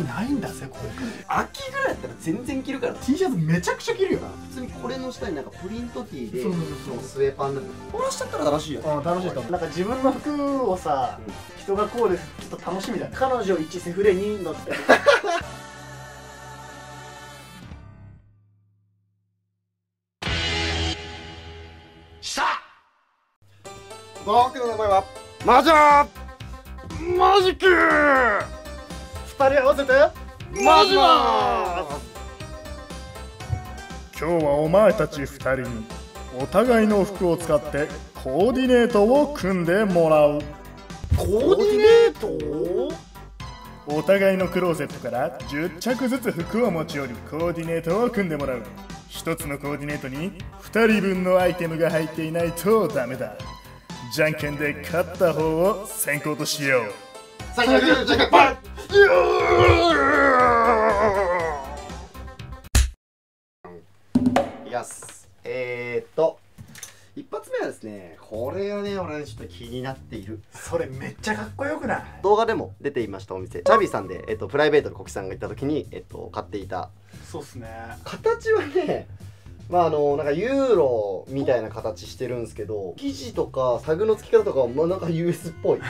秋ないんだぜこれ。秋ぐらいだったら全然着るから。 T シャツめちゃくちゃ着るよな。普通にこれの下になんかプリント T でスウェーパンだけど、これしちゃったら楽しいよ。楽しいと思う。なんか自分の服をさ、人がこうですちょっと楽しみだね。彼女1セフレ2のってした僕の名前はマジャーマジキー。2人合わせてマジマース。今日はお前たち2人にお互いの服を使ってコーディネートを組んでもらう。コーディネート？お互いのクローゼットから10着ずつ服を持ち寄りコーディネートを組んでもらう。1つのコーディネートに2人分のアイテムが入っていないとダメだ。じゃんけんで勝った方を先行としよう。最悪じゃんけんパン。一発目はですね、これがね、俺ちょっと気になっている。それめっちゃかっこよくない？動画でも出ていましたお店、チャビーさんで、プライベートでコキさんが行った時に、買っていた。そうっすね。形はね、まあなんかユーロみたいな形してるんですけど、生地とかタグの付き方とかはまあなんか US っぽい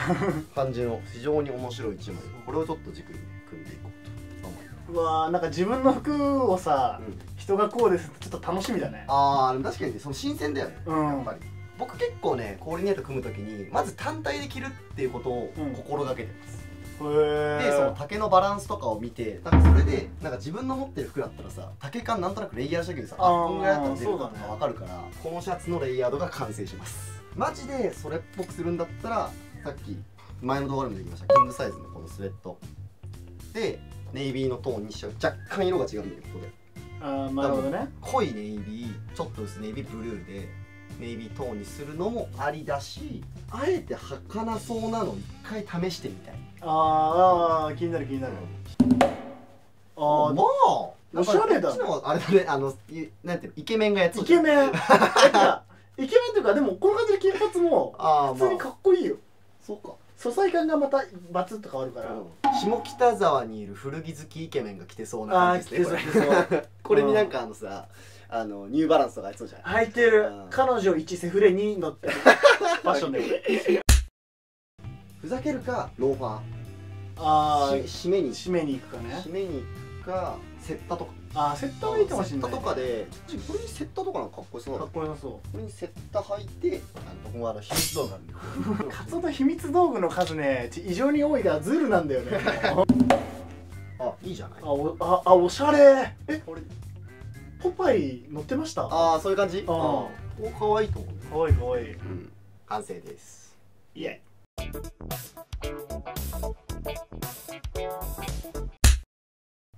感じの非常に面白い一枚。これをちょっと軸に組んでいこう。うわー、なんか自分の服をさ、人がこうですってちょっと楽しみだね。ああ確かに、その新鮮だよね、やっぱり。僕結構ね、コーディネート組む時にまず単体で着るっていうことを心がけてます。でその丈のバランスとかを見て、なんかそれでなんか自分の持ってる服だったらさ、丈感なんとなくレイヤーしたけどさ、あこんぐらいだったら出るかとか分かるから、このシャツのレイヤードが完成します。マジでそれっぽくするんだったら、さっき前の動画でもできましたキングサイズのこのスウェットでネイビーのトーンにしちゃう。若干色が違うんだけど、ここで。ああ、なるほどね。濃いネイビー、ちょっと薄ネイビー、ブルーでネイビートーンにするのもありだし、あえて儚そうなの一回試してみたい。ああ、気になる気になる。ああ、まあおしゃれだ。こっちのあれだね、なんていうの、イケメンがやつ。イケメン。イケメンというか、でもこの感じの金髪も普通にかっこいいよ。そうか。素材感がまたバツッと変わるから、下北沢にいる古着好きイケメンが着てそうな感じですね。これになんかさ、ニューバランスとかやってそうじゃない？履いてる。彼女1セフレ2のってファッションでふざけるかローファー。ああ、締めに行くかね。締めに行くかセッタとか。ああ、セッタはいいかもしれない。セッタとかで、これにセッタとかなんかかっこよそう。かっこよそう。これにセッタ履いて、僕は秘密道具なんで。カツオの秘密道具の数ね、異常に多いからズルなんだよね。あ、いいじゃない。あ、おしゃれ。え、これポパイ乗ってました。ああ、そういう感じ。ああ、可愛いと思う。可愛い可愛い。うん、完成です。イエイ。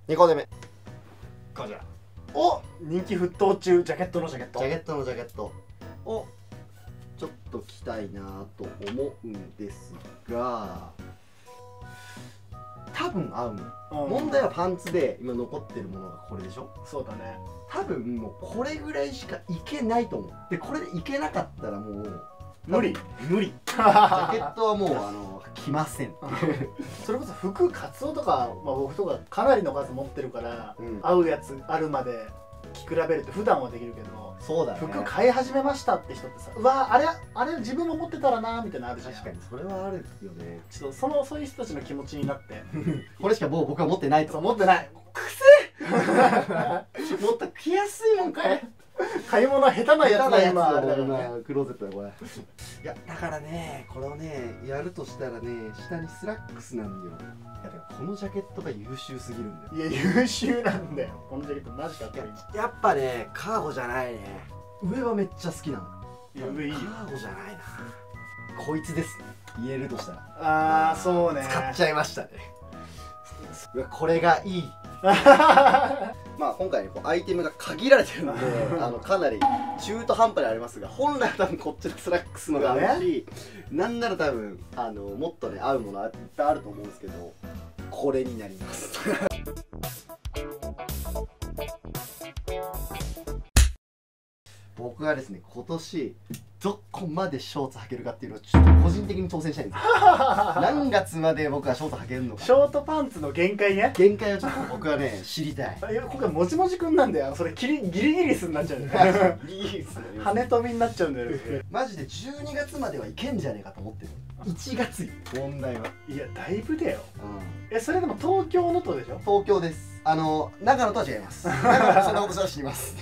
2個目。こちら。お、人気沸騰中、ジャケットをちょっと着たいなと思うんですが、多分合うの。問題はパンツで今残ってるものがこれでしょ。そうだね。多分もうこれぐらいしかいけないと思う。でこれでいけなかったらもう無理ジャケットはもう着ません。それこそ服、カツオとか、まあ、僕とかかなりの数持ってるから、合うやつあるまで着比べるって普段はできるけど、そうだね、服買い始めましたって人ってさ、うわー、あれ自分も持ってたらなーみたいなのあるじゃん。確かにそれはあるよね。ちょっとそういう人たちの気持ちになってこれしかもう僕は持ってないと。持ってない。くせえもっと着やすいもんかい。買い物下手なやつだ今、あれだからね、クローゼットだこれ。いやだからね、これをねやるとしたらね、下にスラックスなんだよ。いやでもこのジャケットが優秀すぎるんだよ。いや優秀なんだよこのジャケット、マジかっこいい。やっぱね、カーゴじゃないね。上はめっちゃ好きなの。いや上いいよ。カーゴじゃないな、こいつですね、言えるとしたら。ああそうね、使っちゃいましたね。うわこれがいい。まあ今回こうアイテムが限られてるのでかなり中途半端にありますが、本来は多分こっちのスラックスのがあるし、なんなら多分もっとね合うものいっぱいあると思うんですけど、これになります。僕はですね、今年どこまでショーツ履けるかっていうのをちょっと個人的に挑戦したいんですよ。何月まで僕はショート履けるのか。ショートパンツの限界ね。限界をちょっと僕はね知りたい。いや今回もちもちくんなんだよ。それギリギリスになっちゃうんだよ。ギリギリス羽飛びになっちゃうんだよ。マジで12月まではいけんじゃねえかと思ってる。1月問題は。いやだいぶだよ。うん、えそれでも東京のとでしょ。東京です。長野とは違います。長野そんなことは知ります。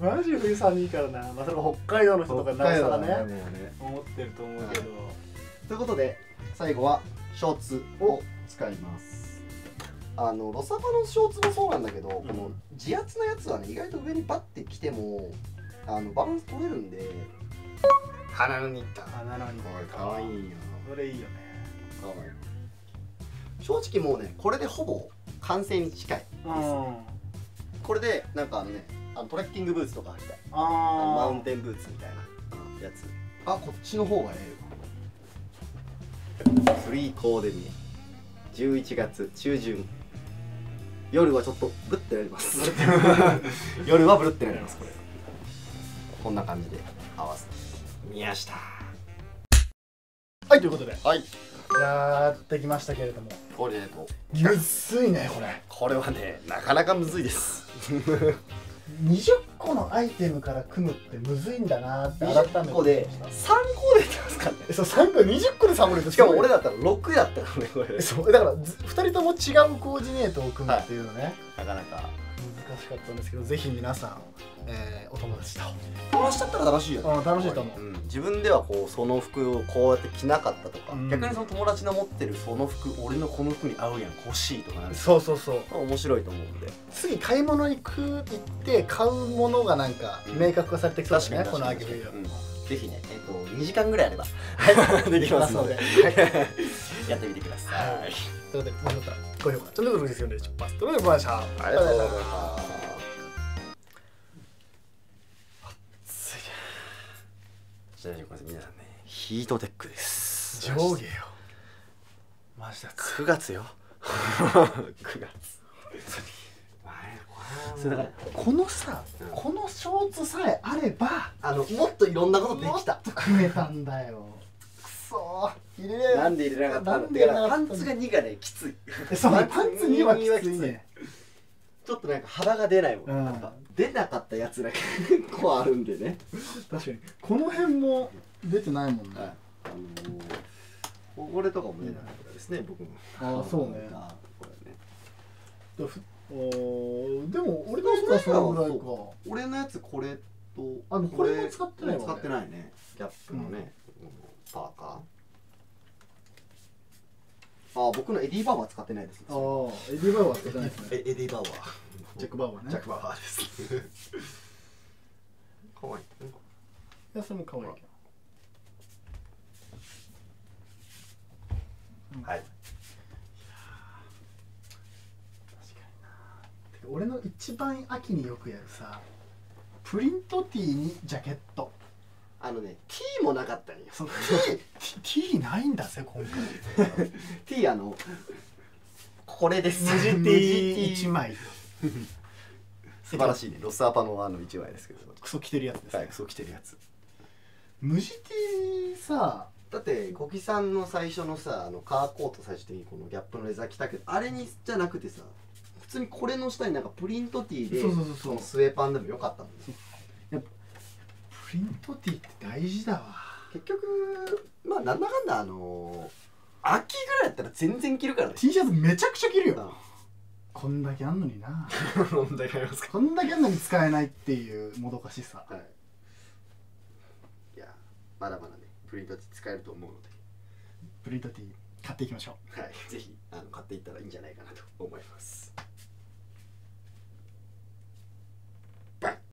マジ冬寒いからな。まあそれも北海道の人とか長野ね、思ってると思うけど。ということで最後はショーツを使います。ロサファのショーツもそうなんだけど、この地圧のやつはね意外と上にバッてきてもバランス取れるんで。花のニット。花のニット。これ可愛いよ。これいいよね。可愛い。正直もうねこれでほぼ完成に近いですね。これでなんかねトレッキングブーツとか履きたい。マウンテンブーツみたいなやつ。あこっちの方がええわ。スリーコーデミエ11月中旬夜はちょっとブルってなります夜はブルってなります。これこんな感じで合わせて宮下はいということではいやってきましたけれども、これむずいねこれ。これはねなかなかむずいです。20個のアイテムから組むってむずいんだなって改めて。20個で3個でですかね。そう3個20個で3個で。しかも俺だったら6やったからねこれ。そうだから2人とも違うコーディネートを組むっていうのね。なかなか難しかったんですけど、ぜひ皆さんお友達と話しちゃったら楽しいよね。楽しいと思う。自分ではこうその服をこうやって着なかったとか、逆にその友達の持ってるその服俺のこの服に合うやん欲しいとかなる。そうそうそう、面白いと思うんで次買い物に行って買うものがなんか明確化されてきそうですね。この秋冬ぜひね2時間ぐらいあればできますのでやってみてください。ということでよかったら高評価チャンネル登録ですよね。チョッパスということでございました。ありがとうございました。皆さんね、ヒートテックです。上下よ。マジだ。9月よ。9月。それだからこのさ、このショーツさえあれば、もっといろんなことできた。組めたんだよ。くそー。入れない。なんで入れなかったんだよ。パンツが2がね、きつい。そう、パンツ2はきついね。ちょっとなんか幅が出ないもん。やっぱ出なかったやつだけ結構あるんでね。確かにこの辺も出てないもんね。これとかも出なかったですね。僕も。ああそうね。でも俺のやつはそれぐらいか。俺のやつこれとこれも使ってない。使ってないね。ギャップのねパーカー。あ、僕のエディバーは使ってないです。ああ、エディバーは使ってないですね。エディバーは。ジャックバーはね。ジャックバーです。可愛い。いや、それも可愛い。はい。確かにな。俺の一番秋によくやるさ、プリントティーにジャケット。ね、T もなかったんよ。T ないんだぜ今回。T これです。無地 T 一枚。素晴らしいね。ロスアパの一枚ですけど。クソ着てるやつです。はい、クソ着てるやつ。無地 T さ、だって小木さんの最初のさカーコート最初的にこのギャップのレザー着たけどあれにじゃなくてさ、普通にこれの下になんかプリント T でそのスウェーパンでもよかったんですよ。プリントティーって大事だわ。結局まあなんだかんだ秋ぐらいだったら全然着るからね。 T シャツめちゃくちゃ着るよ。こんだけあんのにな。こんだけありますか。こんだけあんのに使えないっていうもどかしさ、はい、いやまだまだねプリントティー使えると思うのでプリントティー買っていきましょう。はい、ぜひ買っていったらいいんじゃないかな。